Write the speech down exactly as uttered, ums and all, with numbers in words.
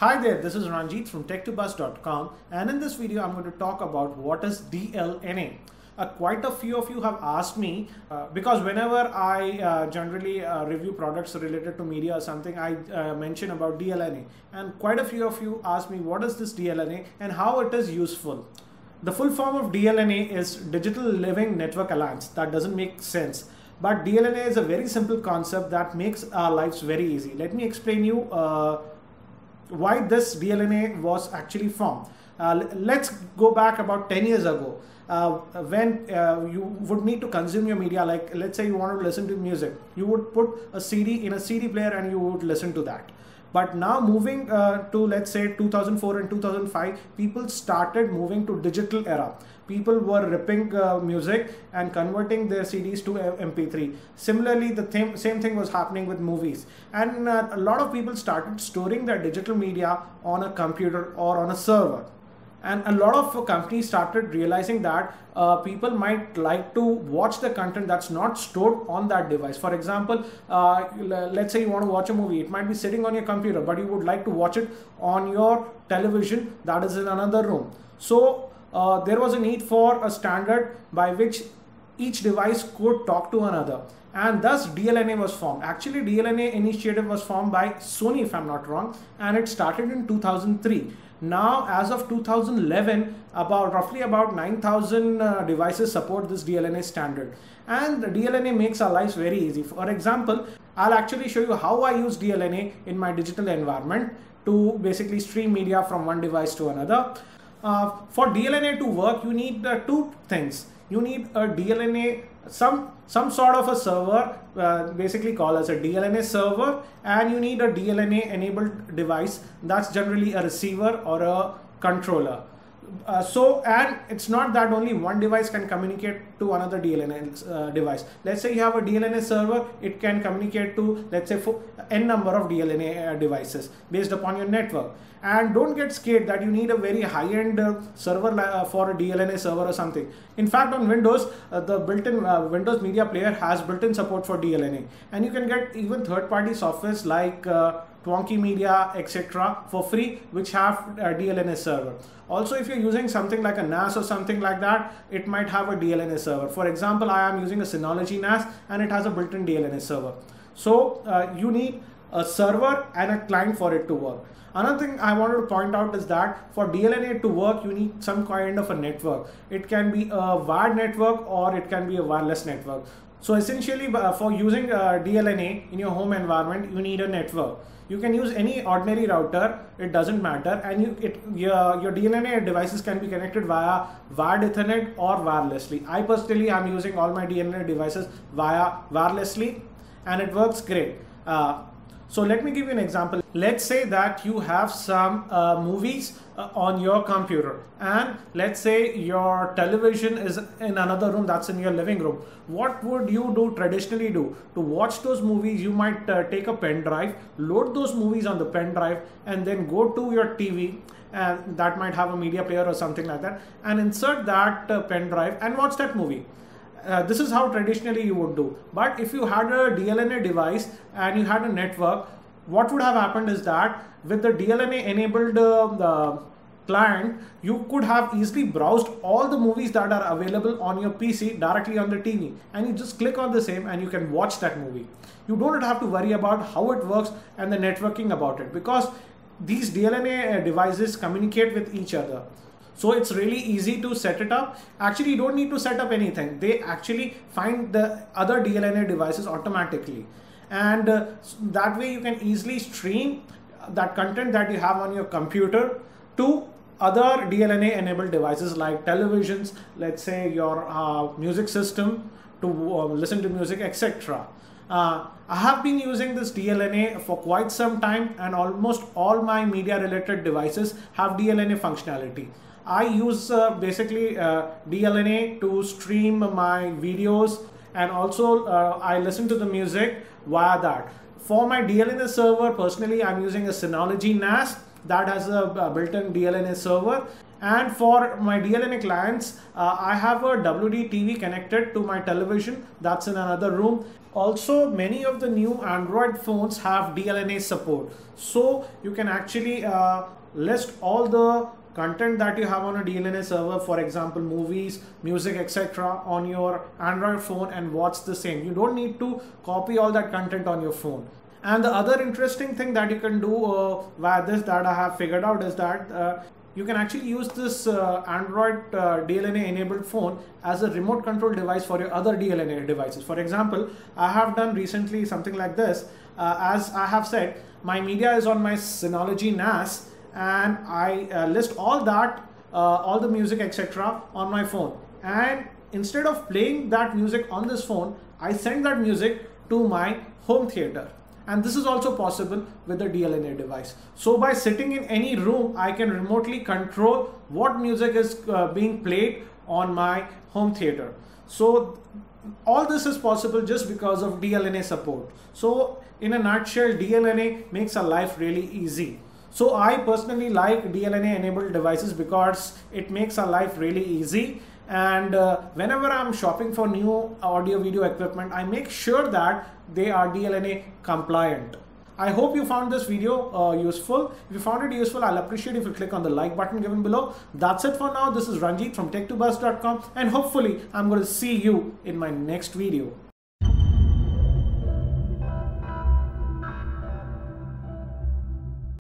Hi there, this is Ranjit from tech two buzz dot com, and in this video I'm going to talk about what is D L N A. Uh, quite a few of you have asked me uh, because whenever I uh, generally uh, review products related to media or something, I uh, mention about D L N A, and quite a few of you asked me what is this D L N A and how it is useful. The full form of D L N A is Digital Living Network Alliance. That doesn't make sense. But D L N A is a very simple concept that makes our lives very easy. Let me explain you uh, why this D L N A was actually formed. Uh, let's go back about ten years ago uh, when uh, you would need to consume your media. Like, let's say you want to listen to music, you would put a C D in a C D player and you would listen to that. But now, moving uh, to, let's say, two thousand four and two thousand five, people started moving to digital era. People were ripping uh, music and converting their C Ds to M P three. Similarly, the th same thing was happening with movies. And uh, a lot of people started storing their digital media on a computer or on a server. And a lot of companies started realizing that uh, people might like to watch the content that's not stored on that device. For example, uh, let's say you want to watch a movie. It might be sitting on your computer, but you would like to watch it on your television that is in another room. So uh, there was a need for a standard by which each device could talk to another. And thus D L N A was formed. Actually, D L N A initiative was formed by Sony, if I'm not wrong, and it started in two thousand three. Now, as of two thousand eleven, about roughly about nine thousand uh, devices support this D L N A standard, and the D L N A makes our lives very easy. For example, I'll actually show you how I use D L N A in my digital environment to basically stream media from one device to another. Uh, for D L N A to work, you need uh, two things. You need a D L N A, some some sort of a server, uh, basically call as a D L N A server, and you need a D L N A enabled device that's generally a receiver or a controller. Uh, so, and it's not that only one device can communicate to another D L N A uh, device. Let's say you have a D L N A server, it can communicate to, let's say, for n number of D L N A uh, devices based upon your network. And don't get scared that you need a very high-end uh, server uh, for a D L N A server or something. In fact, on Windows, uh, the built-in uh, Windows Media Player has built-in support for D L N A, and you can get even third-party softwares like uh, Twonky Media, et cetera for free, which have a D L N A server. Also, if you're using something like a N A S or something like that, it might have a D L N A server. For example, I am using a Synology N A S and it has a built-in D L N A server. So uh, you need a server and a client for it to work. Another thing I wanted to point out is that for D L N A to work, you need some kind of a network. It can be a wired network or it can be a wireless network. So essentially, uh, for using uh, D L N A in your home environment, you need a network. You can use any ordinary router, it doesn't matter, and you, it, your, your D L N A devices can be connected via wired Ethernet or wirelessly. I personally am using all my D L N A devices via wirelessly, and it works great. Uh, so let me give you an example. Let's say that you have some uh, movies uh, on your computer, and let's say your television is in another room, that's in your living room. What would you do traditionally do? To watch those movies, you might uh, take a pen drive, load those movies on the pen drive, and then go to your T V, and that might have a media player or something like that, and insert that uh, pen drive and watch that movie. Uh, this is how traditionally you would do. But if you had a D L N A device and you had a network, what would have happened is that with the D L N A enabled uh, the client, you could have easily browsed all the movies that are available on your P C directly on the T V, and you just click on the same and you can watch that movie. You don't have to worry about how it works and the networking about it, because these D L N A devices communicate with each other. So it's really easy to set it up. Actually, you don't need to set up anything. They actually find the other D L N A devices automatically. And uh, that way you can easily stream that content that you have on your computer to other D L N A enabled devices like televisions, let's say your uh, music system to uh, listen to music, et cetera. Uh, I have been using this D L N A for quite some time, and almost all my media related devices have D L N A functionality. I use uh, basically uh, D L N A to stream my videos, and also uh, I listen to the music via that. For my D L N A server, personally, I'm using a Synology N A S that has a built-in D L N A server, And for my D L N A clients, uh, I have a W D T V connected to my television, that's in another room. Also, many of the new Android phones have D L N A support. So you can actually uh, list all the content that you have on a D L N A server, for example movies, music, et cetera on your Android phone and watch the same. You don't need to copy all that content on your phone. And the other interesting thing that you can do uh, via this that I have figured out is that uh, you can actually use this uh, Android uh, D L N A enabled phone as a remote control device for your other D L N A devices. For example, I have done recently something like this. Uh, as I have said, my media is on my Synology N A S and I uh, list all that, uh, all the music et cetera on my phone. And instead of playing that music on this phone, I send that music to my home theater. And this is also possible with the D L N A device. So by sitting in any room, I can remotely control what music is uh, being played on my home theater. So all this is possible just because of D L N A support. So in a nutshell, D L N A makes our life really easy. So I personally like D L N A enabled devices because it makes our life really easy. And uh, whenever I'm shopping for new audio video equipment, I make sure that they are D L N A compliant. I hope you found this video uh, useful. If you found it useful, I'll appreciate if you click on the like button given below. That's it for now. This is Ranjit from tech two buzz dot com and hopefully I'm going to see you in my next video.